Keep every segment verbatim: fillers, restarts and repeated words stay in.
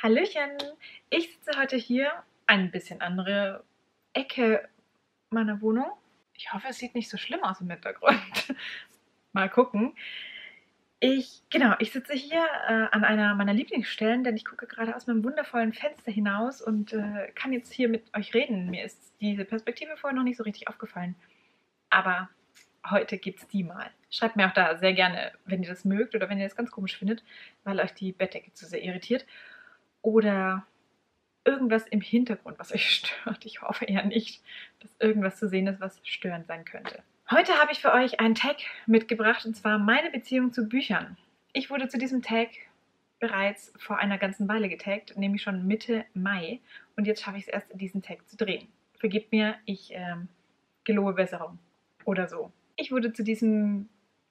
Hallöchen! Ich sitze heute hier, ein bisschen andere Ecke meiner Wohnung. Ich hoffe, es sieht nicht so schlimm aus im Hintergrund. Mal gucken. Ich, genau, ich sitze hier äh, an einer meiner Lieblingsstellen, denn ich gucke gerade aus meinem wundervollen Fenster hinaus und äh, kann jetzt hier mit euch reden. Mir ist diese Perspektive vorher noch nicht so richtig aufgefallen. Aber heute gibt es die mal. Schreibt mir auch da sehr gerne, wenn ihr das mögt oder wenn ihr das ganz komisch findet, weil euch die Bettdecke zu sehr irritiert. Oder irgendwas im Hintergrund, was euch stört. Ich hoffe eher nicht, dass irgendwas zu sehen ist, was störend sein könnte. Heute habe ich für euch einen Tag mitgebracht, und zwar meine Beziehung zu Büchern. Ich wurde zu diesem Tag bereits vor einer ganzen Weile getaggt, nämlich schon Mitte Mai. Und jetzt schaffe ich es erst, diesen Tag zu drehen. Vergebt mir, ich ähm, gelobe Besserung. Oder so. Ich wurde zu diesem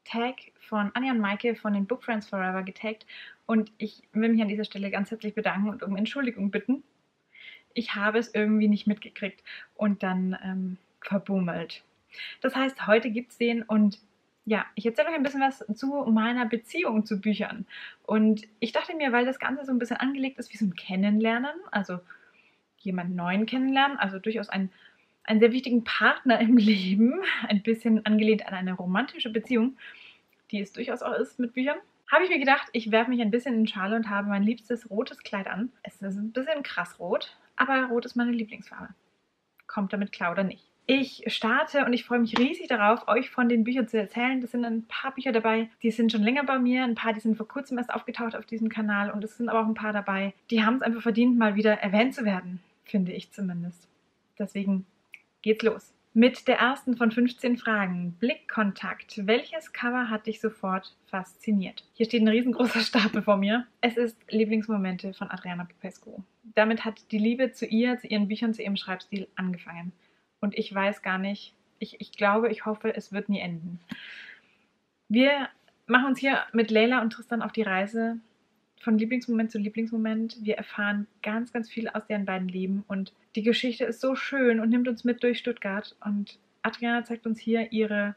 Tag von Anja und Maike von den Book Friends Forever getaggt und ich will mich an dieser Stelle ganz herzlich bedanken und um Entschuldigung bitten. Ich habe es irgendwie nicht mitgekriegt und dann ähm, verbummelt. Das heißt, heute gibt es den und ja, ich erzähle euch ein bisschen was zu meiner Beziehung zu Büchern. Und ich dachte mir, weil das Ganze so ein bisschen angelegt ist wie so ein Kennenlernen, also jemand Neuen kennenlernen, also durchaus ein einen sehr wichtigen Partner im Leben, ein bisschen angelehnt an eine romantische Beziehung, die es durchaus auch ist mit Büchern, habe ich mir gedacht, ich werfe mich ein bisschen in Schale und habe mein liebstes rotes Kleid an. Es ist ein bisschen krass rot, aber rot ist meine Lieblingsfarbe. Kommt damit klar oder nicht? Ich starte und ich freue mich riesig darauf, euch von den Büchern zu erzählen. Das sind ein paar Bücher dabei, die sind schon länger bei mir, ein paar, die sind vor kurzem erst aufgetaucht auf diesem Kanal und es sind aber auch ein paar dabei, die haben es einfach verdient, mal wieder erwähnt zu werden, finde ich zumindest. Deswegen geht's los. Mit der ersten von fünfzehn Fragen. Blickkontakt. Welches Cover hat dich sofort fasziniert? Hier steht ein riesengroßer Stapel vor mir. Es ist Lieblingsmomente von Adriana Popescu. Damit hat die Liebe zu ihr, zu ihren Büchern, zu ihrem Schreibstil angefangen. Und ich weiß gar nicht, ich, ich glaube, ich hoffe, es wird nie enden. Wir machen uns hier mit Leila und Tristan auf die Reise von Lieblingsmoment zu Lieblingsmoment. Wir erfahren ganz, ganz viel aus deren beiden Leben und die Geschichte ist so schön und nimmt uns mit durch Stuttgart und Adriana zeigt uns hier ihre,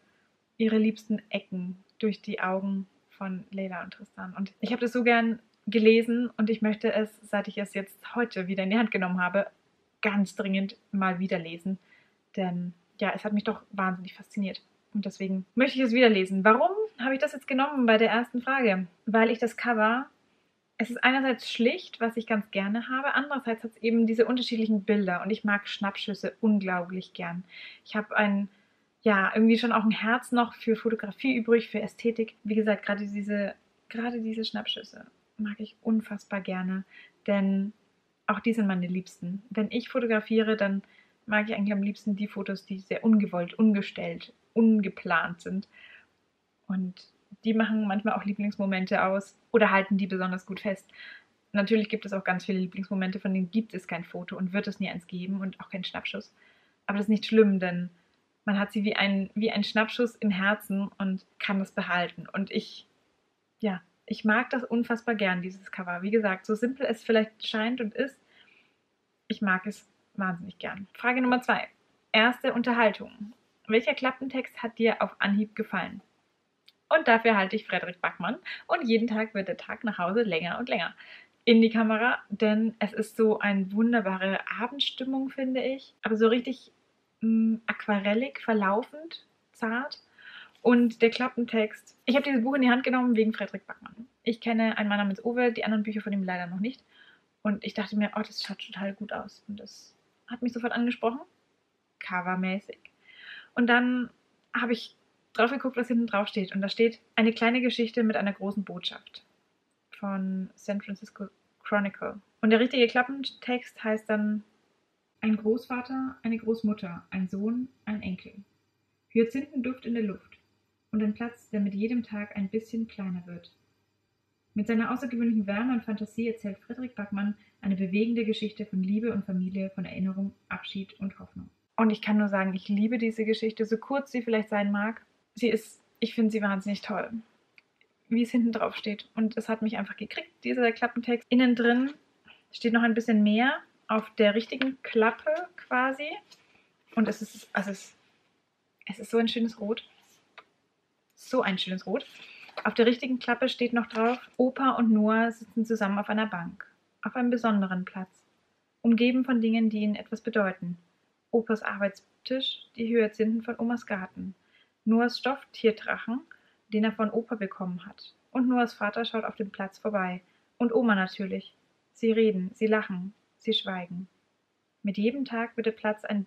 ihre liebsten Ecken durch die Augen von Leila und Tristan. Und ich habe das so gern gelesen und ich möchte es, seit ich es jetzt heute wieder in die Hand genommen habe, ganz dringend mal wieder lesen, denn ja, es hat mich doch wahnsinnig fasziniert. Und deswegen möchte ich es wieder lesen. Warum habe ich das jetzt genommen bei der ersten Frage? Weil ich das Cover... Es ist einerseits schlicht, was ich ganz gerne habe, andererseits hat es eben diese unterschiedlichen Bilder und ich mag Schnappschüsse unglaublich gern. Ich habe ein, ja, irgendwie schon auch ein Herz noch für Fotografie übrig, für Ästhetik. Wie gesagt, gerade diese, gerade diese Schnappschüsse mag ich unfassbar gerne, denn auch die sind meine Liebsten. Wenn ich fotografiere, dann mag ich eigentlich am liebsten die Fotos, die sehr ungewollt, ungestellt, ungeplant sind und die machen manchmal auch Lieblingsmomente aus oder halten die besonders gut fest. Natürlich gibt es auch ganz viele Lieblingsmomente, von denen gibt es kein Foto und wird es nie eins geben und auch keinen Schnappschuss. Aber das ist nicht schlimm, denn man hat sie wie ein, wie ein Schnappschuss im Herzen und kann das behalten. Und ich, ja, ich mag das unfassbar gern, dieses Cover. Wie gesagt, so simpel es vielleicht scheint und ist, ich mag es wahnsinnig gern. Frage Nummer zwei. Erste Unterhaltung. Welcher Klappentext hat dir auf Anhieb gefallen? Und dafür halte ich Fredrik Backman und jeden Tag wird der Tag nach Hause länger und länger in die Kamera, denn es ist so eine wunderbare Abendstimmung, finde ich, aber so richtig mh, aquarellig, verlaufend, zart und der Klappentext. Ich habe dieses Buch in die Hand genommen wegen Fredrik Backman. Ich kenne Ein Mann namens Ove, die anderen Bücher von ihm leider noch nicht und ich dachte mir, oh, das schaut total gut aus und das hat mich sofort angesprochen, covermäßig. Und dann habe ich drauf geguckt, was hinten drauf steht. Und da steht eine kleine Geschichte mit einer großen Botschaft von San Francisco Chronicle. Und der richtige Klappentext heißt dann ein Großvater, eine Großmutter, ein Sohn, ein Enkel. Hyazinthenduft in der Luft und ein Platz, der mit jedem Tag ein bisschen kleiner wird. Mit seiner außergewöhnlichen Wärme und Fantasie erzählt Fredrik Backman eine bewegende Geschichte von Liebe und Familie, von Erinnerung, Abschied und Hoffnung. Und ich kann nur sagen, ich liebe diese Geschichte, so kurz sie vielleicht sein mag. Sie ist, ich finde sie wahnsinnig toll, wie es hinten drauf steht. Und es hat mich einfach gekriegt, dieser Klappentext. Innen drin steht noch ein bisschen mehr auf der richtigen Klappe quasi. Und es ist, also es, es ist so ein schönes Rot. So ein schönes Rot. Auf der richtigen Klappe steht noch drauf, Opa und Noah sitzen zusammen auf einer Bank. auf einem besonderen Platz, umgeben von Dingen, die ihnen etwas bedeuten. Opas Arbeitstisch, die Hyazinthen von Omas Garten, Noahs Stofftierdrachen, den er von Opa bekommen hat. Und Noahs Vater schaut auf dem Platz vorbei. Und Oma natürlich. Sie reden, sie lachen, sie schweigen. Mit jedem Tag wird der Platz ein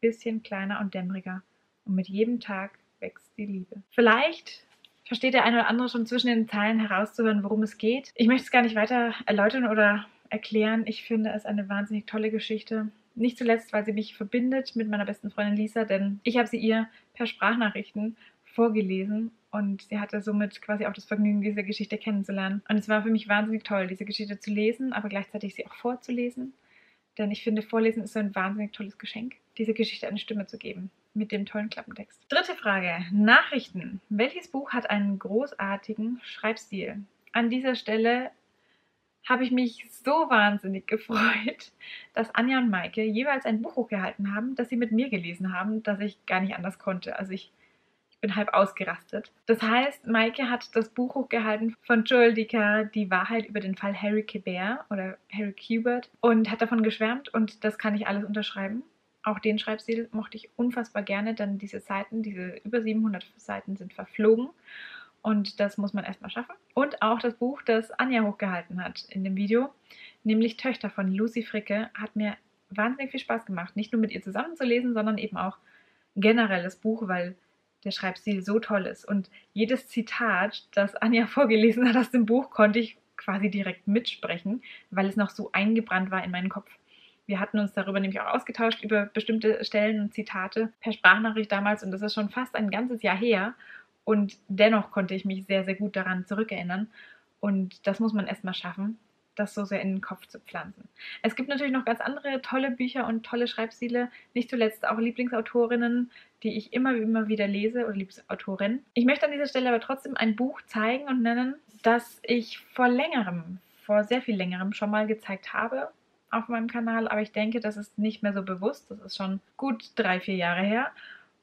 bisschen kleiner und dämmeriger. Und mit jedem Tag wächst die Liebe. Vielleicht versteht der eine oder andere schon zwischen den Zeilen herauszuhören, worum es geht. Ich möchte es gar nicht weiter erläutern oder erklären. Ich finde es eine wahnsinnig tolle Geschichte. Nicht zuletzt, weil sie mich verbindet mit meiner besten Freundin Lisa, denn ich habe sie ihr per Sprachnachrichten vorgelesen und sie hatte somit quasi auch das Vergnügen, diese Geschichte kennenzulernen. Und es war für mich wahnsinnig toll, diese Geschichte zu lesen, aber gleichzeitig sie auch vorzulesen, denn ich finde, Vorlesen ist so ein wahnsinnig tolles Geschenk, diese Geschichte eine Stimme zu geben, mit dem tollen Klappentext. Dritte Frage, Nachrichten. Welches Buch hat einen großartigen Schreibstil? An dieser Stelle habe ich mich so wahnsinnig gefreut, dass Anja und Maike jeweils ein Buch hochgehalten haben, das sie mit mir gelesen haben, das ich gar nicht anders konnte. Also ich, ich bin halb ausgerastet. Das heißt, Maike hat das Buch hochgehalten von Joel Dicker, Die Wahrheit über den Fall Harry Quebert oder Harry Quebert und hat davon geschwärmt und das kann ich alles unterschreiben. Auch den Schreibstil mochte ich unfassbar gerne, denn diese Seiten, diese über siebenhundert Seiten sind verflogen. Und das muss man erstmal schaffen. Und auch das Buch, das Anja hochgehalten hat in dem Video, nämlich Töchter von Lucy Fricke, hat mir wahnsinnig viel Spaß gemacht. Nicht nur mit ihr zusammen zu lesen, sondern eben auch generell das Buch, weil der Schreibstil so toll ist. Und jedes Zitat, das Anja vorgelesen hat aus dem Buch, konnte ich quasi direkt mitsprechen, weil es noch so eingebrannt war in meinen Kopf. Wir hatten uns darüber nämlich auch ausgetauscht, über bestimmte Stellen und Zitate per Sprachnachricht damals. Und das ist schon fast ein ganzes Jahr her. Und dennoch konnte ich mich sehr, sehr gut daran zurückerinnern. Und das muss man erstmal schaffen, das so sehr in den Kopf zu pflanzen. Es gibt natürlich noch ganz andere tolle Bücher und tolle Schreibstile. Nicht zuletzt auch Lieblingsautorinnen, die ich immer, immer wieder lese, oder Lieblingsautorin. Ich möchte an dieser Stelle aber trotzdem ein Buch zeigen und nennen, das ich vor längerem, vor sehr viel längerem schon mal gezeigt habe auf meinem Kanal. Aber ich denke, das ist nicht mehr so bewusst. Das ist schon gut drei, vier Jahre her.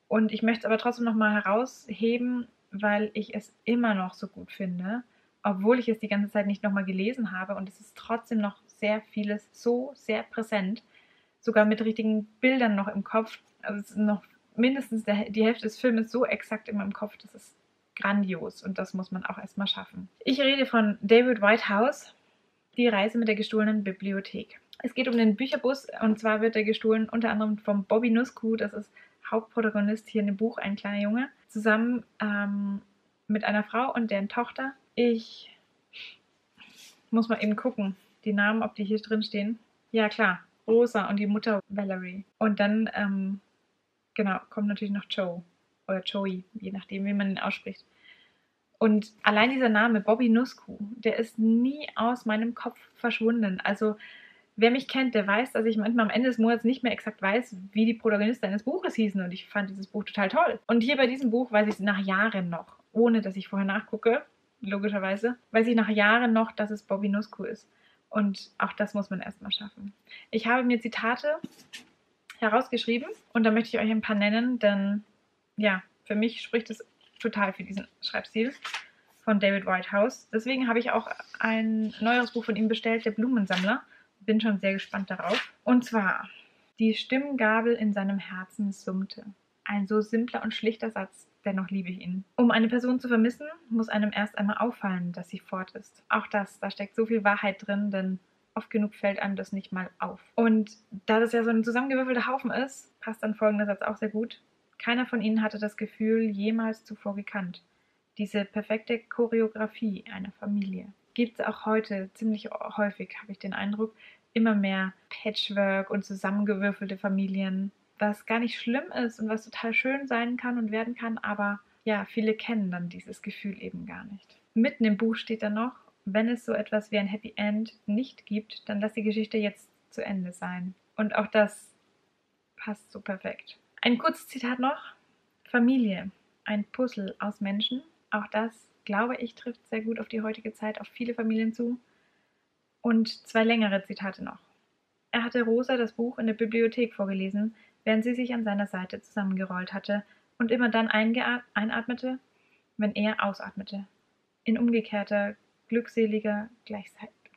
Und ich möchte es aber trotzdem nochmal herausheben, weil ich es immer noch so gut finde, obwohl ich es die ganze Zeit nicht nochmal gelesen habe. Und es ist trotzdem noch sehr vieles so sehr präsent, sogar mit richtigen Bildern noch im Kopf. Also es ist noch mindestens der, die Hälfte des Filmes so exakt in meinem Kopf, das ist grandios und das muss man auch erstmal schaffen. Ich rede von David Whitehouse, Die Reise mit der gestohlenen Bibliothek. Es geht um den Bücherbus und zwar wird er gestohlen unter anderem vom Bobby Nusku, das ist Hauptprotagonist hier in dem Buch, ein kleiner Junge, zusammen ähm, mit einer Frau und deren Tochter. Ich muss mal eben gucken, die Namen, ob die hier drin stehen. Ja, klar, Rosa und die Mutter Valerie. Und dann, ähm, genau, kommt natürlich noch Joe oder Joey, je nachdem, wie man ihn ausspricht. Und allein dieser Name, Bobby Nusku, der ist nie aus meinem Kopf verschwunden. Also, wer mich kennt, der weiß, dass ich manchmal am Ende des Monats nicht mehr exakt weiß, wie die Protagonisten eines Buches hießen. Und ich fand dieses Buch total toll. Und hier bei diesem Buch weiß ich es nach Jahren noch, ohne dass ich vorher nachgucke, logischerweise, weiß ich nach Jahren noch, dass es Bobby Nusku ist. Und auch das muss man erstmal schaffen. Ich habe mir Zitate herausgeschrieben und da möchte ich euch ein paar nennen, denn ja, für mich spricht es total für diesen Schreibstil von David Whitehouse. Deswegen habe ich auch ein neueres Buch von ihm bestellt, Der Blumensammler. Bin schon sehr gespannt darauf. Und zwar, die Stimmgabel in seinem Herzen summte. Ein so simpler und schlichter Satz, dennoch liebe ich ihn. Um eine Person zu vermissen, muss einem erst einmal auffallen, dass sie fort ist. Auch das, da steckt so viel Wahrheit drin, denn oft genug fällt einem das nicht mal auf. Und da das ja so ein zusammengewürfelter Haufen ist, passt dann folgender Satz auch sehr gut. Keiner von ihnen hatte das Gefühl jemals zuvor gekannt. Diese perfekte Choreografie einer Familie. Gibt es auch heute ziemlich häufig, habe ich den Eindruck, immer mehr Patchwork und zusammengewürfelte Familien, was gar nicht schlimm ist und was total schön sein kann und werden kann, aber ja, viele kennen dann dieses Gefühl eben gar nicht. Mitten im Buch steht dann noch, wenn es so etwas wie ein Happy End nicht gibt, dann lass die Geschichte jetzt zu Ende sein. Und auch das passt so perfekt. Ein kurzes Zitat noch. Familie, ein Puzzle aus Menschen, auch das glaube ich, trifft sehr gut auf die heutige Zeit, auf viele Familien zu. Und zwei längere Zitate noch. Er hatte Rosa das Buch in der Bibliothek vorgelesen, während sie sich an seiner Seite zusammengerollt hatte und immer dann einatmete, wenn er ausatmete. In umgekehrter, glückseliger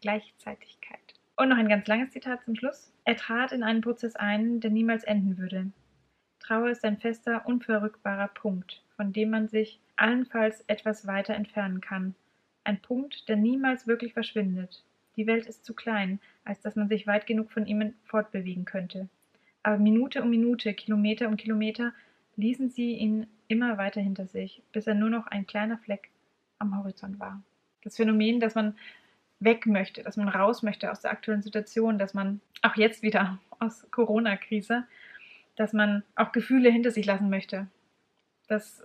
Gleichzeitigkeit. Und noch ein ganz langes Zitat zum Schluss. Er trat in einen Prozess ein, der niemals enden würde. Trauer ist ein fester, unverrückbarer Punkt, von dem man sich allenfalls etwas weiter entfernen kann. Ein Punkt, der niemals wirklich verschwindet. Die Welt ist zu klein, als dass man sich weit genug von ihm fortbewegen könnte. Aber Minute um Minute, Kilometer um Kilometer ließen sie ihn immer weiter hinter sich, bis er nur noch ein kleiner Fleck am Horizont war. Das Phänomen, dass man weg möchte, dass man raus möchte aus der aktuellen Situation, dass man auch jetzt wieder aus Corona-Krise, dass man auch Gefühle hinter sich lassen möchte. Das,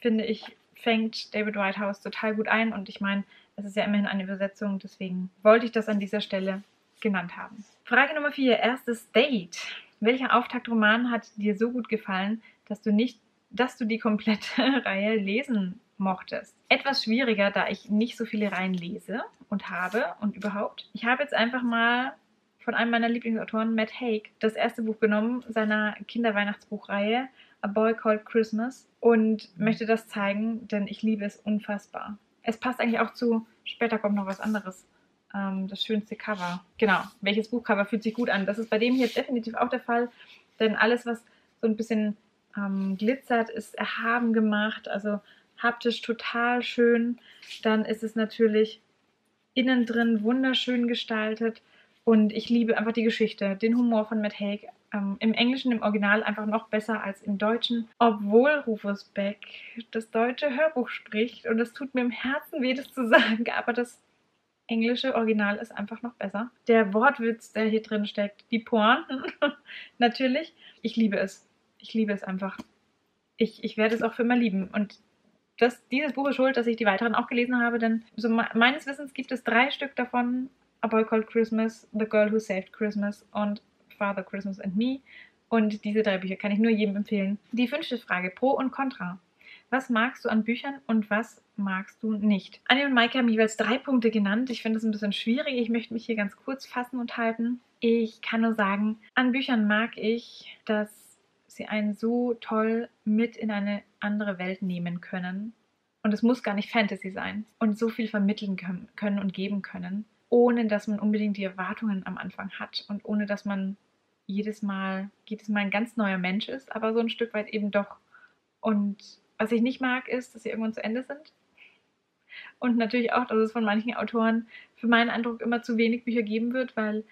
finde ich, fängt David Whitehouse total gut ein und ich meine, es ist ja immerhin eine Übersetzung, deswegen wollte ich das an dieser Stelle genannt haben. Frage Nummer vier, erstes Date. Welcher Auftaktroman hat dir so gut gefallen, dass du nicht, dass du die komplette Reihe lesen mochtest? Etwas schwieriger, da ich nicht so viele Reihen lese und habe und überhaupt. Ich habe jetzt einfach mal von einem meiner Lieblingsautoren, Matt Haig, das erste Buch genommen, seiner Kinderweihnachtsbuchreihe A Boy Called Christmas und möchte das zeigen, denn ich liebe es unfassbar. Es passt eigentlich auch zu, später kommt noch was anderes, ähm, das schönste Cover. Genau, welches Buchcover fühlt sich gut an? Das ist bei dem hier definitiv auch der Fall, denn alles, was so ein bisschen ähm, glitzert, ist erhaben gemacht, also haptisch total schön. Dann ist es natürlich innen drin wunderschön gestaltet. Und ich liebe einfach die Geschichte, den Humor von Matt Haig. Ähm, im Englischen, im Original einfach noch besser als im Deutschen. Obwohl Rufus Beck das deutsche Hörbuch spricht. Und es tut mir im Herzen weh, das zu sagen. Aber das englische Original ist einfach noch besser. Der Wortwitz, der hier drin steckt. Die Pointen natürlich. Ich liebe es. Ich liebe es einfach. Ich, ich werde es auch für immer lieben. Und das, dieses Buch ist schuld, dass ich die weiteren auch gelesen habe. Denn so me- meines Wissens gibt es drei Stück davon. A Boy Called Christmas, The Girl Who Saved Christmas und Father Christmas and Me. Und diese drei Bücher kann ich nur jedem empfehlen. Die fünfte Frage, Pro und Contra. Was magst du an Büchern und was magst du nicht? Anja und Maike haben jeweils drei Punkte genannt. Ich finde das ein bisschen schwierig. Ich möchte mich hier ganz kurz fassen und halten. Ich kann nur sagen, an Büchern mag ich, dass sie einen so toll mit in eine andere Welt nehmen können. Und es muss gar nicht Fantasy sein. Und so viel vermitteln können und geben können, ohne dass man unbedingt die Erwartungen am Anfang hat und ohne dass man jedes Mal, jedes Mal ein ganz neuer Mensch ist, aber so ein Stück weit eben doch. Und was ich nicht mag, ist, dass sie irgendwann zu Ende sind. Und natürlich auch, dass es von manchen Autoren für meinen Eindruck immer zu wenig Bücher geben wird, weil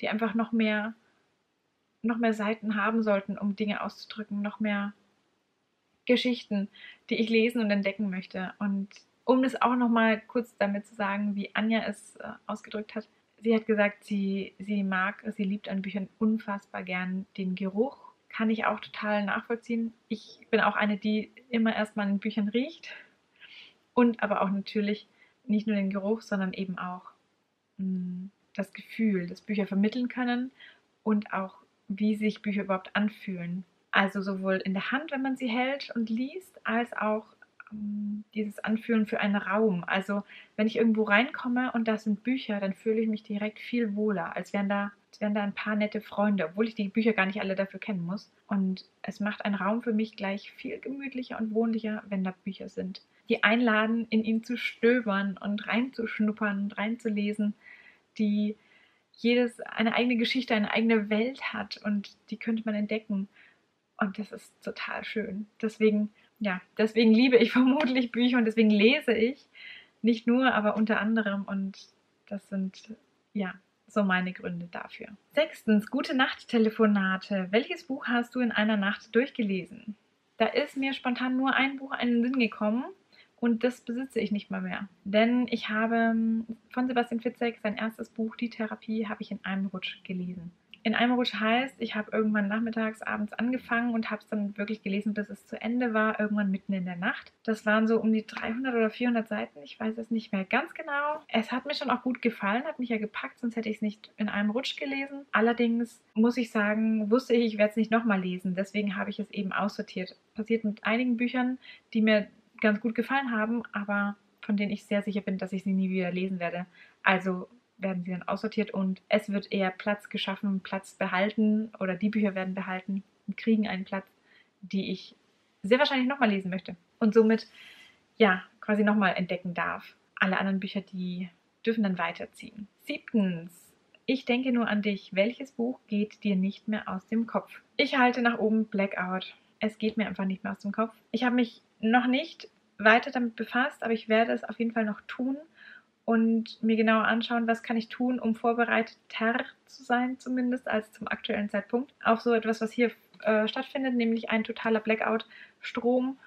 die einfach noch mehr, noch mehr Seiten haben sollten, um Dinge auszudrücken, noch mehr Geschichten, die ich lesen und entdecken möchte. Und um das auch nochmal kurz damit zu sagen, wie Anja es äh, ausgedrückt hat. Sie hat gesagt, sie, sie mag, sie liebt an Büchern unfassbar gern den Geruch. Kann ich auch total nachvollziehen. Ich bin auch eine, die immer erstmal in Büchern riecht. Und aber auch natürlich nicht nur den Geruch, sondern eben auch mh, das Gefühl, das Bücher vermitteln können und auch, wie sich Bücher überhaupt anfühlen. Also sowohl in der Hand, wenn man sie hält und liest, als auch dieses Anfühlen für einen Raum. Also wenn ich irgendwo reinkomme und da sind Bücher, dann fühle ich mich direkt viel wohler, als wären da, als wären da ein paar nette Freunde, obwohl ich die Bücher gar nicht alle dafür kennen muss. Und es macht einen Raum für mich gleich viel gemütlicher und wohnlicher, wenn da Bücher sind, die einladen, in ihn zu stöbern und reinzuschnuppern und reinzulesen, die jedes eine eigene Geschichte, eine eigene Welt hat und die könnte man entdecken. Und das ist total schön. Deswegen Ja, deswegen liebe ich vermutlich Bücher und deswegen lese ich, nicht nur, aber unter anderem und das sind, ja, so meine Gründe dafür. Sechstens, Gute-Nacht-Telefonate. Welches Buch hast du in einer Nacht durchgelesen? Da ist mir spontan nur ein Buch in den Sinn gekommen und das besitze ich nicht mal mehr. Denn ich habe von Sebastian Fitzek sein erstes Buch, Die Therapie, habe ich in einem Rutsch gelesen. In einem Rutsch heißt, ich habe irgendwann nachmittags, abends angefangen und habe es dann wirklich gelesen, bis es zu Ende war, irgendwann mitten in der Nacht. Das waren so um die dreihundert oder vierhundert Seiten, ich weiß es nicht mehr ganz genau. Es hat mir schon auch gut gefallen, hat mich ja gepackt, sonst hätte ich es nicht in einem Rutsch gelesen. Allerdings muss ich sagen, wusste ich, ich werde es nicht nochmal lesen, deswegen habe ich es eben aussortiert. Passiert mit einigen Büchern, die mir ganz gut gefallen haben, aber von denen ich sehr sicher bin, dass ich sie nie wieder lesen werde. Also werden sie dann aussortiert und es wird eher Platz geschaffen, Platz behalten oder die Bücher werden behalten und kriegen einen Platz, die ich sehr wahrscheinlich nochmal lesen möchte und somit ja quasi nochmal entdecken darf. Alle anderen Bücher, die dürfen dann weiterziehen. Siebtens, Ich denke nur an dich. Welches Buch geht dir nicht mehr aus dem Kopf? Ich halte nach oben Blackout. Es geht mir einfach nicht mehr aus dem Kopf. Ich habe mich noch nicht weiter damit befasst, aber ich werde es auf jeden Fall noch tun und mir genauer anschauen, was kann ich tun, um vorbereiteter zu sein, zumindest als zum aktuellen Zeitpunkt, auf so etwas, was hier äh, stattfindet, nämlich ein totaler Blackout. Strom,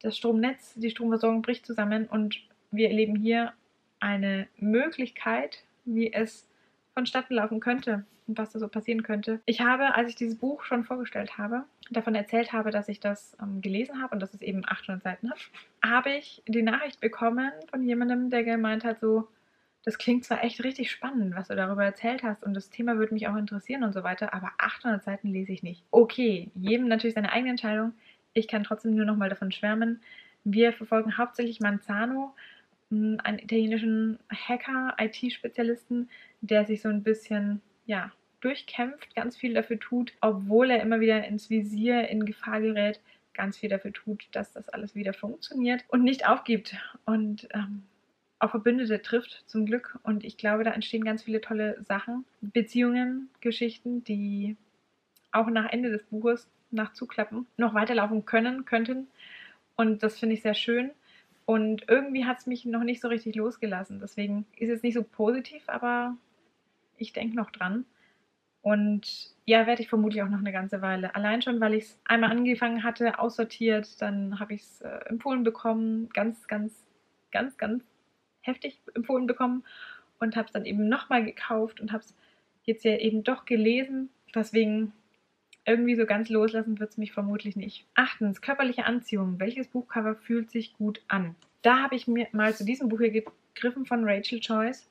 das Stromnetz, die Stromversorgung bricht zusammen und wir erleben hier eine Möglichkeit, wie es vonstatten laufen könnte und was da so passieren könnte. Ich habe, als ich dieses Buch schon vorgestellt habe, davon erzählt habe, dass ich das ähm, gelesen habe und dass es eben achthundert Seiten hat, habe ich die Nachricht bekommen von jemandem, der gemeint hat, so, das klingt zwar echt richtig spannend, was du darüber erzählt hast und das Thema würde mich auch interessieren und so weiter, aber achthundert Seiten lese ich nicht. Okay, jedem natürlich seine eigene Entscheidung. Ich kann trotzdem nur nochmal davon schwärmen. Wir verfolgen hauptsächlich Manzano, einen italienischen Hacker, I T-Spezialisten, der sich so ein bisschen, ja, durchkämpft, ganz viel dafür tut, obwohl er immer wieder ins Visier, in Gefahr gerät, ganz viel dafür tut, dass das alles wieder funktioniert und nicht aufgibt und ähm, auf Verbündete trifft, zum Glück. Und ich glaube, da entstehen ganz viele tolle Sachen, Beziehungen, Geschichten, die auch nach Ende des Buches, nach Zuklappen, noch weiterlaufen können, könnten. Und das finde ich sehr schön. Und irgendwie hat es mich noch nicht so richtig losgelassen. Deswegen ist es nicht so positiv, aber ich denke noch dran. Und ja, werde ich vermutlich auch noch eine ganze Weile. Allein schon, weil ich es einmal angefangen hatte, aussortiert, dann habe ich es äh, empfohlen bekommen, ganz, ganz, ganz, ganz heftig empfohlen bekommen und habe es dann eben nochmal gekauft und habe es jetzt ja eben doch gelesen. Deswegen irgendwie so ganz loslassen wird es mich vermutlich nicht. Achtens, körperliche Anziehung. Welches Buchcover fühlt sich gut an? Da habe ich mir mal zu diesem Buch hier gegriffen von Rachel Joyce,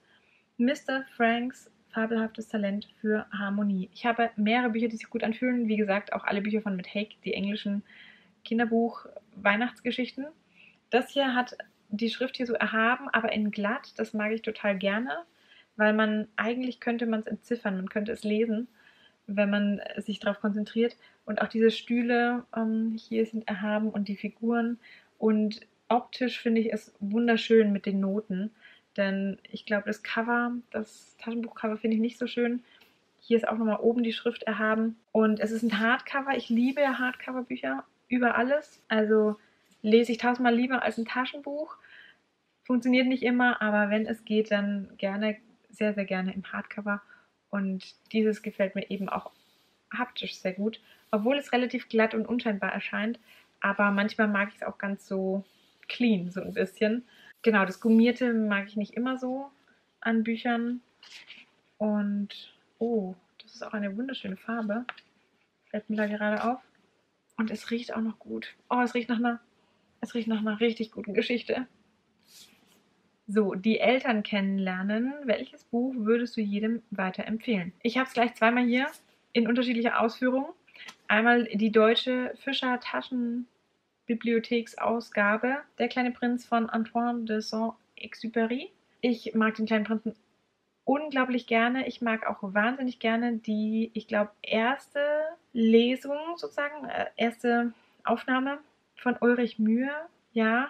Mister Franks fabelhaftes Talent für Harmonie. Ich habe mehrere Bücher, die sich gut anfühlen. Wie gesagt, auch alle Bücher von Matt Haig, die englischen Kinderbuch-Weihnachtsgeschichten. Das hier hat die Schrift hier so erhaben, aber in glatt. Das mag ich total gerne, weil man eigentlich könnte man es entziffern, man könnte es lesen, wenn man sich darauf konzentriert. Und auch diese Stühle ähm, hier sind erhaben und die Figuren. Und optisch finde ich es wunderschön mit den Noten. Denn ich glaube, das Cover, das Taschenbuchcover finde ich nicht so schön. Hier ist auch nochmal oben die Schrift erhaben. Und es ist ein Hardcover. Ich liebe Hardcover-Bücher über alles. Also lese ich tausendmal lieber als ein Taschenbuch. Funktioniert nicht immer, aber wenn es geht, dann gerne, sehr, sehr gerne im Hardcover. Und dieses gefällt mir eben auch haptisch sehr gut. Obwohl es relativ glatt und unscheinbar erscheint. Aber manchmal mag ich es auch ganz so clean, so ein bisschen. Genau, das Gummierte mag ich nicht immer so an Büchern. Und, oh, das ist auch eine wunderschöne Farbe. Fällt mir da gerade auf. Und es riecht auch noch gut. Oh, es riecht nach einer, es riecht nach einer richtig guten Geschichte. So, die Eltern kennenlernen. Welches Buch würdest du jedem weiterempfehlen? Ich habe es gleich zweimal hier in unterschiedlicher Ausführung. Einmal die deutsche Fischer Taschen Bibliotheksausgabe, Der kleine Prinz von Antoine de Saint-Exupéry. Ich mag den kleinen Prinzen unglaublich gerne. Ich mag auch wahnsinnig gerne die, ich glaube, erste Lesung sozusagen, äh, erste Aufnahme von Ulrich Mühe, ja,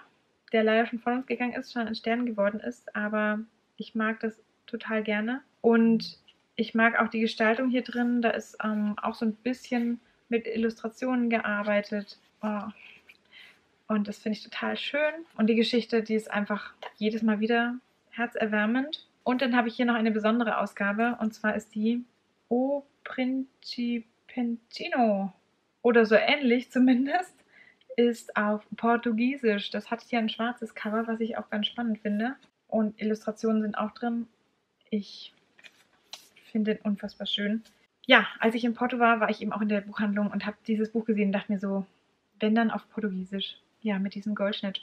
der leider schon von uns gegangen ist, schon ein Stern geworden ist, aber ich mag das total gerne. Und ich mag auch die Gestaltung hier drin, da ist ähm, auch so ein bisschen mit Illustrationen gearbeitet. Oh. Und das finde ich total schön. Und die Geschichte, die ist einfach jedes Mal wieder herzerwärmend. Und dann habe ich hier noch eine besondere Ausgabe. Und zwar ist die O Principentino. Oder so ähnlich zumindest. Ist auf Portugiesisch. Das hat hier ein schwarzes Cover, was ich auch ganz spannend finde. Und Illustrationen sind auch drin. Ich finde den unfassbar schön. Ja, als ich in Porto war, war ich eben auch in der Buchhandlung und habe dieses Buch gesehen und dachte mir so, wenn dann auf Portugiesisch. Ja, mit diesem Goldschnitt.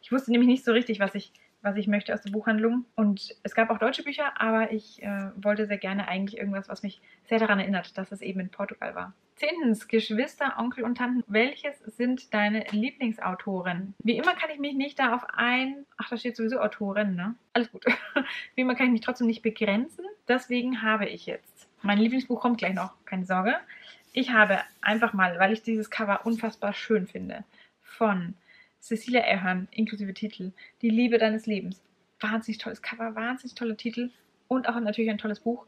Ich wusste nämlich nicht so richtig, was ich, was ich möchte aus der Buchhandlung. Und es gab auch deutsche Bücher, aber ich äh, wollte sehr gerne eigentlich irgendwas, was mich sehr daran erinnert, dass es eben in Portugal war. Zehntens, Geschwister, Onkel und Tanten. Welches sind deine Lieblingsautoren? Wie immer kann ich mich nicht da auf ein... Ach, da steht sowieso Autorin, ne? Alles gut. Wie immer kann ich mich trotzdem nicht begrenzen. Deswegen habe ich jetzt. Mein Lieblingsbuch kommt gleich noch, keine Sorge. Ich habe einfach mal, weil ich dieses Cover unfassbar schön finde, von Cecelia Ahern, inklusive Titel, Die Liebe deines Lebens. Wahnsinnig tolles Cover, wahnsinnig toller Titel und auch natürlich ein tolles Buch.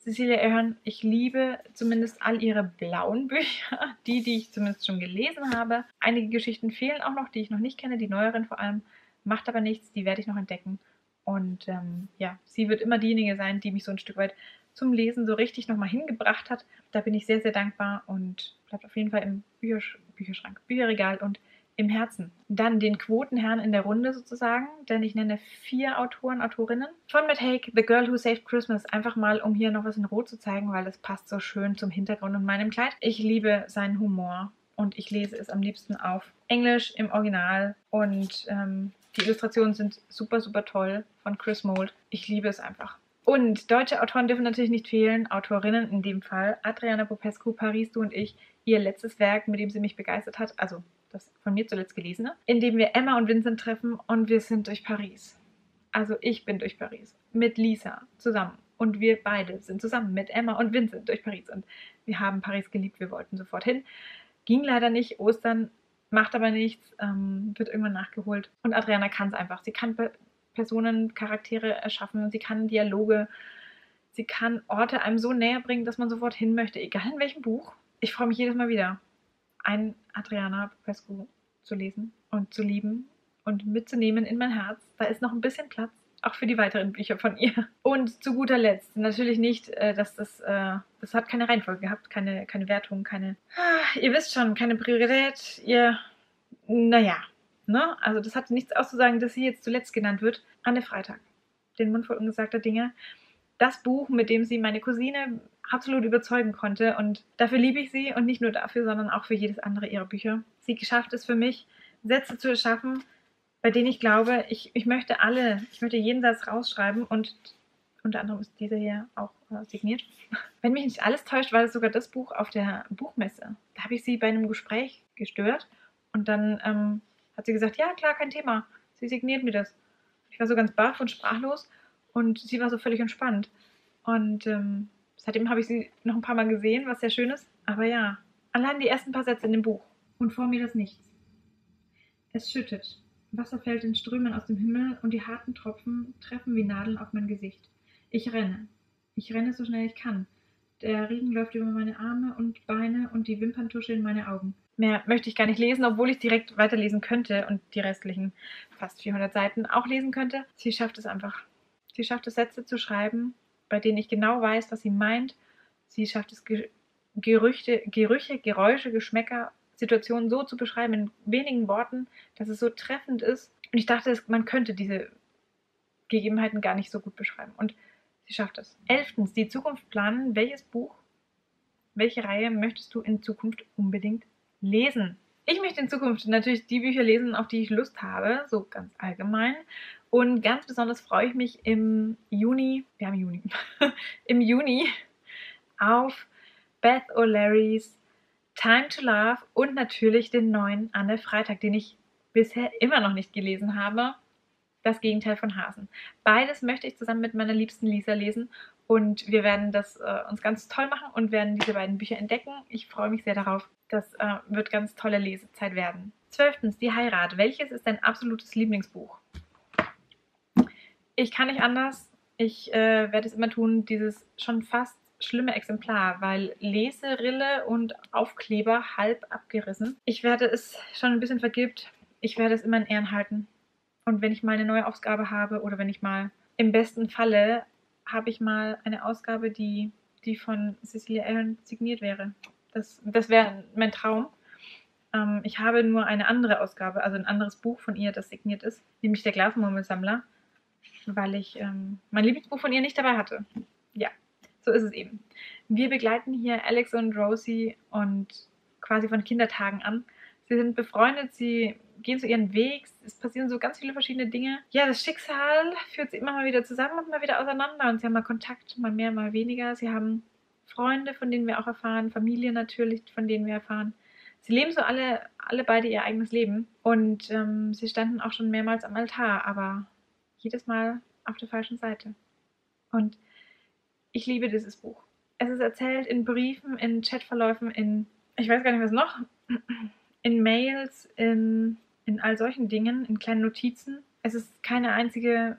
Cecelia Ahern, ich liebe zumindest all ihre blauen Bücher, die, die ich zumindest schon gelesen habe. Einige Geschichten fehlen auch noch, die ich noch nicht kenne, die neueren vor allem. Macht aber nichts, die werde ich noch entdecken. Und ähm, ja, sie wird immer diejenige sein, die mich so ein Stück weit zum Lesen so richtig nochmal hingebracht hat. Da bin ich sehr, sehr dankbar und bleibt auf jeden Fall im Büchersch- Bücherschrank, Bücherregal und im Herzen. Dann den Quotenherrn in der Runde sozusagen, denn ich nenne vier Autoren, Autorinnen. Von Matt Haig, The Girl Who Saved Christmas, einfach mal, um hier noch was in Rot zu zeigen, weil es passt so schön zum Hintergrund und meinem Kleid. Ich liebe seinen Humor und ich lese es am liebsten auf Englisch im Original und ähm, die Illustrationen sind super, super toll von Chris Mould. Ich liebe es einfach. Und deutsche Autoren dürfen natürlich nicht fehlen, Autorinnen in dem Fall. Adriana Popescu, Paris, du und ich, ihr letztes Werk, mit dem sie mich begeistert hat, also das von mir zuletzt gelesene, in dem wir Emma und Vincent treffen und wir sind durch Paris. Also ich bin durch Paris mit Lisa zusammen und wir beide sind zusammen mit Emma und Vincent durch Paris und wir haben Paris geliebt, wir wollten sofort hin. Ging leider nicht, Ostern, macht aber nichts, ähm, wird irgendwann nachgeholt und Adriana kann es einfach. Sie kann Be- Personen, Charaktere erschaffen, sie kann Dialoge, sie kann Orte einem so näher bringen, dass man sofort hin möchte, egal in welchem Buch. Ich freue mich jedes Mal wieder, ein Adriana Popescu zu lesen und zu lieben und mitzunehmen in mein Herz. Da ist noch ein bisschen Platz, auch für die weiteren Bücher von ihr. Und zu guter Letzt, natürlich nicht, dass das, das hat keine Reihenfolge gehabt, keine, keine Wertung, keine, ihr wisst schon, keine Priorität, ihr, naja, ne? Also das hatte nichts auszusagen, dass sie jetzt zuletzt genannt wird. Anne Freitag, den Mund voll ungesagter Dinge. Das Buch, mit dem sie meine Cousine absolut überzeugen konnte und dafür liebe ich sie und nicht nur dafür, sondern auch für jedes andere ihrer Bücher. Sie geschafft es für mich, Sätze zu erschaffen, bei denen ich glaube, ich, ich möchte alle, ich möchte jeden Satz rausschreiben und unter anderem ist dieser hier auch äh, signiert. Wenn mich nicht alles täuscht, war das sogar das Buch auf der Buchmesse. Da habe ich sie bei einem Gespräch gestört und dann ähm, hat sie gesagt, ja klar, kein Thema, sie signiert mir das. Ich war so ganz baff und sprachlos und sie war so völlig entspannt und ähm, seitdem habe ich sie noch ein paar Mal gesehen, was sehr schön ist. Aber ja, allein die ersten paar Sätze in dem Buch. Und vor mir das Nichts. Es schüttet. Wasser fällt in Strömen aus dem Himmel und die harten Tropfen treffen wie Nadeln auf mein Gesicht. Ich renne. Ich renne so schnell ich kann. Der Regen läuft über meine Arme und Beine und die Wimpern tuscheln meine Augen. Mehr möchte ich gar nicht lesen, obwohl ich direkt weiterlesen könnte und die restlichen fast vierhundert Seiten auch lesen könnte. Sie schafft es einfach. Sie schafft es, Sätze zu schreiben, bei denen ich genau weiß, was sie meint. Sie schafft es, Gerüche, Gerüche, Geräusche, Geschmäcker, Situationen so zu beschreiben in wenigen Worten, dass es so treffend ist. Und ich dachte, man könnte diese Gegebenheiten gar nicht so gut beschreiben. Und sie schafft es. Elftens, die Zukunft planen. Welches Buch, welche Reihe möchtest du in Zukunft unbedingt lesen? Ich möchte in Zukunft natürlich die Bücher lesen, auf die ich Lust habe, so ganz allgemein. Und ganz besonders freue ich mich im Juni, wir haben Juni, im Juni auf Beth O'Learys Time to Love und natürlich den neuen Anne Freitag, den ich bisher immer noch nicht gelesen habe. Das Gegenteil von Hasen. Beides möchte ich zusammen mit meiner liebsten Lisa lesen und wir werden das äh, uns ganz toll machen und werden diese beiden Bücher entdecken. Ich freue mich sehr darauf. Das äh, wird ganz tolle Lesezeit werden. Zwölftens, die Heirat. Welches ist dein absolutes Lieblingsbuch? Ich kann nicht anders. Ich äh, werde es immer tun, dieses schon fast schlimme Exemplar, weil Leserille und Aufkleber halb abgerissen. Ich werde es schon ein bisschen vergilbt. Ich werde es immer in Ehren halten. Und wenn ich mal eine neue Ausgabe habe oder wenn ich mal, im besten Falle, habe ich mal eine Ausgabe, die, die von Cecelia Ahern signiert wäre. Das, das wäre mein Traum. Ähm, ich habe nur eine andere Ausgabe, also ein anderes Buch von ihr, das signiert ist, nämlich der Glasmurmelsammler, weil ich ähm, mein Lieblingsbuch von ihr nicht dabei hatte. Ja, so ist es eben. Wir begleiten hier Alex und Rosie und quasi von Kindertagen an. Sie sind befreundet, sie gehen zu ihren Weg, es passieren so ganz viele verschiedene Dinge. Ja, das Schicksal führt sie immer mal wieder zusammen und mal wieder auseinander und sie haben mal Kontakt, mal mehr, mal weniger. Sie haben Freunde, von denen wir auch erfahren, Familie natürlich, von denen wir erfahren. Sie leben so alle, alle beide ihr eigenes Leben und ähm, sie standen auch schon mehrmals am Altar, aber jedes Mal auf der falschen Seite. Und ich liebe dieses Buch. Es ist erzählt in Briefen, in Chatverläufen, in, ich weiß gar nicht was noch, in Mails, in, in all solchen Dingen, in kleinen Notizen. Es ist keine einzige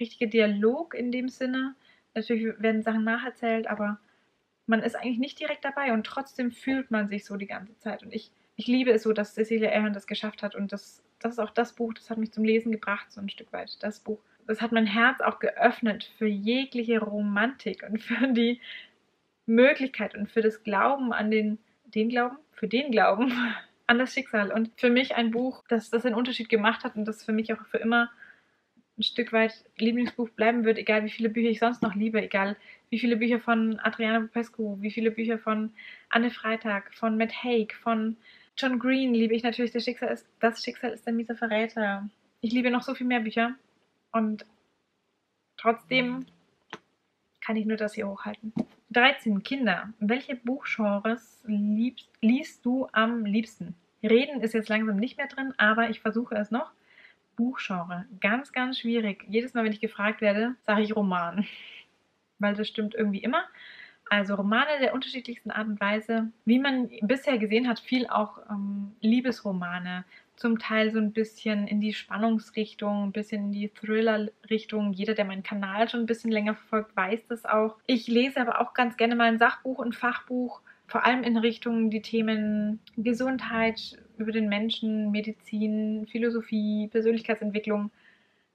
richtige Dialog in dem Sinne, Natürlich werden Sachen nacherzählt, aber man ist eigentlich nicht direkt dabei und trotzdem fühlt man sich so die ganze Zeit. Und ich, ich liebe es so, dass Cecelia Ahern das geschafft hat. Und das, das ist auch das Buch, das hat mich zum Lesen gebracht, so ein Stück weit. Das Buch, das hat mein Herz auch geöffnet für jegliche Romantik und für die Möglichkeit und für das Glauben an den, den Glauben? Für den Glauben an das Schicksal. Und für mich ein Buch, das das einen Unterschied gemacht hat und das für mich auch für immer ein Stück weit Lieblingsbuch bleiben wird, egal wie viele Bücher ich sonst noch liebe, egal wie viele Bücher von Adriana Popescu, wie viele Bücher von Anne Freitag, von Matt Haig, von John Green liebe ich natürlich. Das Schicksal ist, das Schicksal ist ein mieser Verräter. Ich liebe noch so viel mehr Bücher und trotzdem kann ich nur das hier hochhalten. dreizehn. Kinder. Welche Buchgenres liebst, liest du am liebsten? Reden ist jetzt langsam nicht mehr drin, aber ich versuche es noch. Buchgenre. Ganz, ganz schwierig. Jedes Mal, wenn ich gefragt werde, sage ich Roman. Weil das stimmt irgendwie immer. Also Romane der unterschiedlichsten Art und Weise. Wie man bisher gesehen hat, viel auch ähm, Liebesromane. Zum Teil so ein bisschen in die Spannungsrichtung, ein bisschen in die Thriller-Richtung. Jeder, der meinen Kanal schon ein bisschen länger verfolgt, weiß das auch. Ich lese aber auch ganz gerne mal ein Sachbuch und Fachbuch. Vor allem in Richtung die Themen Gesundheit, über den Menschen, Medizin, Philosophie, Persönlichkeitsentwicklung,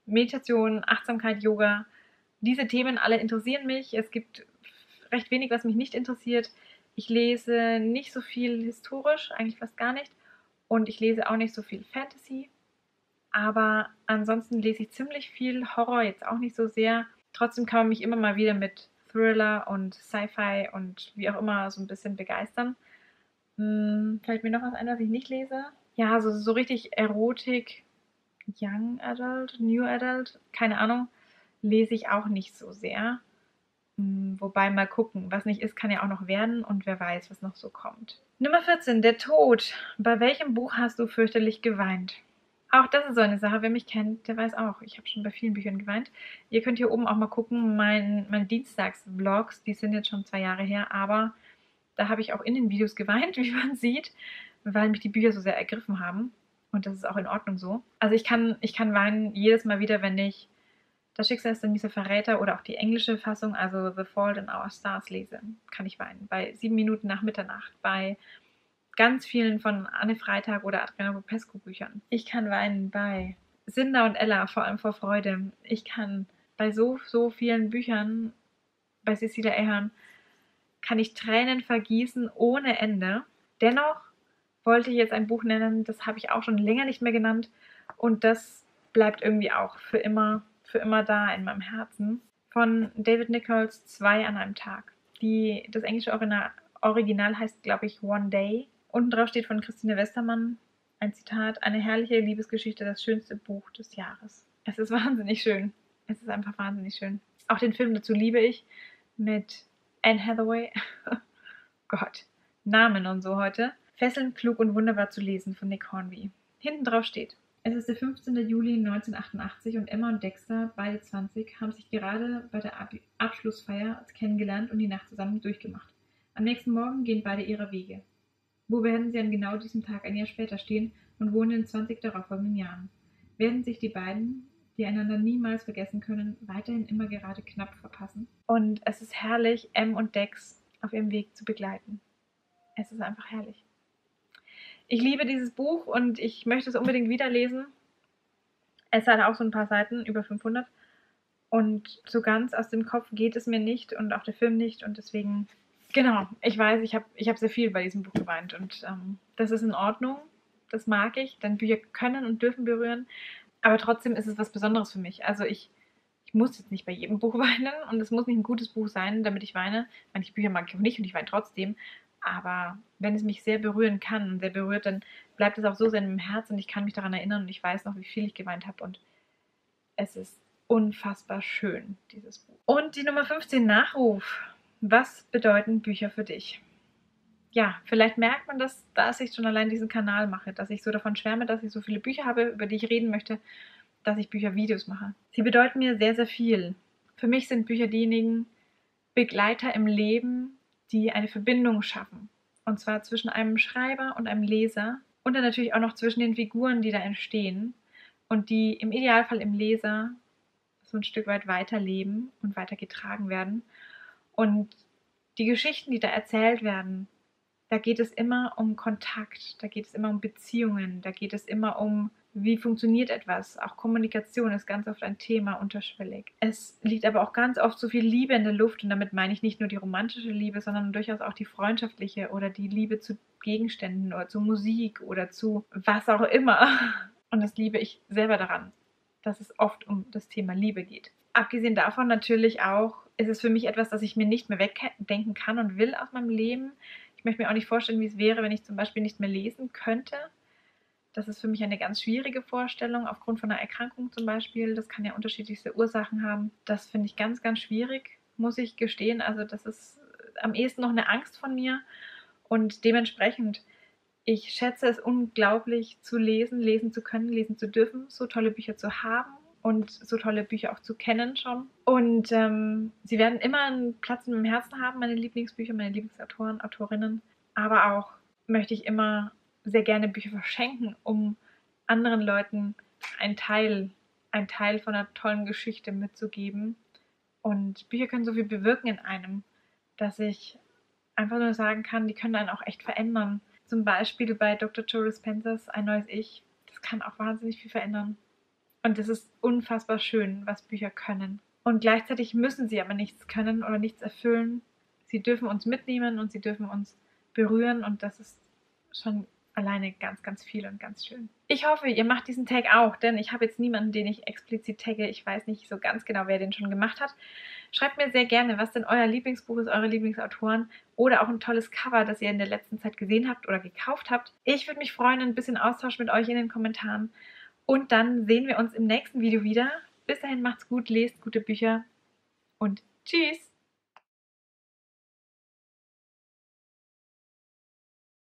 Meditation, Achtsamkeit, Yoga. Diese Themen alle interessieren mich. Es gibt recht wenig, was mich nicht interessiert. Ich lese nicht so viel historisch, eigentlich fast gar nicht. Und ich lese auch nicht so viel Fantasy. Aber ansonsten lese ich ziemlich viel Horror, jetzt auch nicht so sehr. Trotzdem kann man mich immer mal wieder mit Thriller und Sci-Fi und wie auch immer so ein bisschen begeistern. Hm, fällt mir noch was ein, was ich nicht lese? Ja, so, so richtig Erotik, Young Adult, New Adult, keine Ahnung, lese ich auch nicht so sehr. Hm, wobei mal gucken, was nicht ist, kann ja auch noch werden und wer weiß, was noch so kommt. Nummer vierzehn, der Tod. Bei welchem Buch hast du fürchterlich geweint? Auch das ist so eine Sache, wer mich kennt, der weiß auch, ich habe schon bei vielen Büchern geweint. Ihr könnt hier oben auch mal gucken, mein, meine Dienstags-Vlogs, die sind jetzt schon zwei Jahre her, aber da habe ich auch in den Videos geweint, wie man sieht, weil mich die Bücher so sehr ergriffen haben und das ist auch in Ordnung so. Also ich kann, ich kann weinen jedes Mal wieder, wenn ich Das Schicksal ist ein mieser Verräter oder auch die englische Fassung, also The Fault in Our Stars lese, kann ich weinen. Bei sieben Minuten nach Mitternacht, bei ganz vielen von Anne Freitag oder Adriana Popescu Büchern. Ich kann weinen bei Sinda und Ella, vor allem vor Freude. Ich kann bei so, so vielen Büchern, bei Cecelia Ahern, kann ich Tränen vergießen ohne Ende. Dennoch wollte ich jetzt ein Buch nennen, das habe ich auch schon länger nicht mehr genannt und das bleibt irgendwie auch für immer, für immer da in meinem Herzen. Von David Nichols, Zwei an einem Tag. Die, das englische Original, Original heißt, glaube ich, One Day. Unten drauf steht von Christine Westermann ein Zitat: Eine herrliche Liebesgeschichte, das schönste Buch des Jahres. Es ist wahnsinnig schön. Es ist einfach wahnsinnig schön. Auch den Film dazu liebe ich mit Anne Hathaway. Gott, Namen und so heute. Fesselnd, klug und wunderbar zu lesen von Nick Hornby. Hinten drauf steht: Es ist der fünfzehnten Juli neunzehnhundertachtundachtzig und Emma und Dexter, beide zwanzig, haben sich gerade bei der Ab- Abschlussfeier kennengelernt und die Nacht zusammen durchgemacht. Am nächsten Morgen gehen beide ihrer Wege. Wo werden sie an genau diesem Tag ein Jahr später stehen und wohnen in zwanzig darauffolgenden Jahren? Werden sich die beiden, die einander niemals vergessen können, weiterhin immer gerade knapp verpassen? Und es ist herrlich, Em und Dex auf ihrem Weg zu begleiten. Es ist einfach herrlich. Ich liebe dieses Buch und ich möchte es unbedingt wieder lesen. Es hat auch so ein paar Seiten, über fünfhundert. Und so ganz aus dem Kopf geht es mir nicht und auch der Film nicht. Und deswegen, genau, ich weiß, ich habe ich hab sehr viel bei diesem Buch geweint. Und ähm, das ist in Ordnung, das mag ich, denn Bücher können und dürfen berühren. Aber trotzdem ist es was Besonderes für mich. Also ich, ich muss jetzt nicht bei jedem Buch weinen und es muss nicht ein gutes Buch sein, damit ich weine. Manche Bücher mag ich auch nicht und ich weine trotzdem. Aber wenn es mich sehr berühren kann und sehr berührt, dann bleibt es auch so sehr in meinem Herzen und ich kann mich daran erinnern und ich weiß noch, wie viel ich geweint habe und es ist unfassbar schön, dieses Buch. Und die Nummer fünfzehn, Nachruf. Was bedeuten Bücher für dich? Ja, vielleicht merkt man das, dass ich schon allein diesen Kanal mache, dass ich so davon schwärme, dass ich so viele Bücher habe, über die ich reden möchte, dass ich Büchervideos mache. Sie bedeuten mir sehr, sehr viel. Für mich sind Bücher diejenigen Begleiter im Leben, die eine Verbindung schaffen. Und zwar zwischen einem Schreiber und einem Leser und dann natürlich auch noch zwischen den Figuren, die da entstehen und die im Idealfall im Leser, das so ein Stück weit weiterleben und weitergetragen werden. Und die Geschichten, die da erzählt werden, da geht es immer um Kontakt, da geht es immer um Beziehungen, da geht es immer um, wie funktioniert etwas. Auch Kommunikation ist ganz oft ein Thema, unterschwellig. Es liegt aber auch ganz oft so viel Liebe in der Luft, und damit meine ich nicht nur die romantische Liebe, sondern durchaus auch die freundschaftliche oder die Liebe zu Gegenständen oder zu Musik oder zu was auch immer. Und das liebe ich selber daran, dass es oft um das Thema Liebe geht. Abgesehen davon natürlich auch, ist es für mich etwas, das ich mir nicht mehr wegdenken kann und will aus meinem Leben. Ich möchte mir auch nicht vorstellen, wie es wäre, wenn ich zum Beispiel nicht mehr lesen könnte. Das ist für mich eine ganz schwierige Vorstellung, aufgrund von einer Erkrankung zum Beispiel. Das kann ja unterschiedlichste Ursachen haben. Das finde ich ganz, ganz schwierig, muss ich gestehen. Also das ist am ehesten noch eine Angst von mir. Und dementsprechend, ich schätze es unglaublich zu lesen, lesen zu können, lesen zu dürfen, so tolle Bücher zu haben und so tolle Bücher auch zu kennen schon. Und ähm, sie werden immer einen Platz in meinem Herzen haben, meine Lieblingsbücher, meine Lieblingsautoren, Autorinnen. Aber auch möchte ich immer sehr gerne Bücher verschenken, um anderen Leuten einen Teil, einen Teil von einer tollen Geschichte mitzugeben. Und Bücher können so viel bewirken in einem, dass ich einfach nur sagen kann, die können einen auch echt verändern. Zum Beispiel bei Doktor Joe Dispenzas Ein neues Ich. Das kann auch wahnsinnig viel verändern. Und das ist unfassbar schön, was Bücher können. Und gleichzeitig müssen sie aber nichts können oder nichts erfüllen. Sie dürfen uns mitnehmen und sie dürfen uns berühren. Und das ist schon alleine ganz, ganz viel und ganz schön. Ich hoffe, ihr macht diesen Tag auch, denn ich habe jetzt niemanden, den ich explizit tagge. Ich weiß nicht so ganz genau, wer den schon gemacht hat. Schreibt mir sehr gerne, was denn euer Lieblingsbuch ist, eure Lieblingsautoren oder auch ein tolles Cover, das ihr in der letzten Zeit gesehen habt oder gekauft habt. Ich würde mich freuen, ein bisschen Austausch mit euch in den Kommentaren. Und dann sehen wir uns im nächsten Video wieder. Bis dahin macht's gut, lest gute Bücher und tschüss!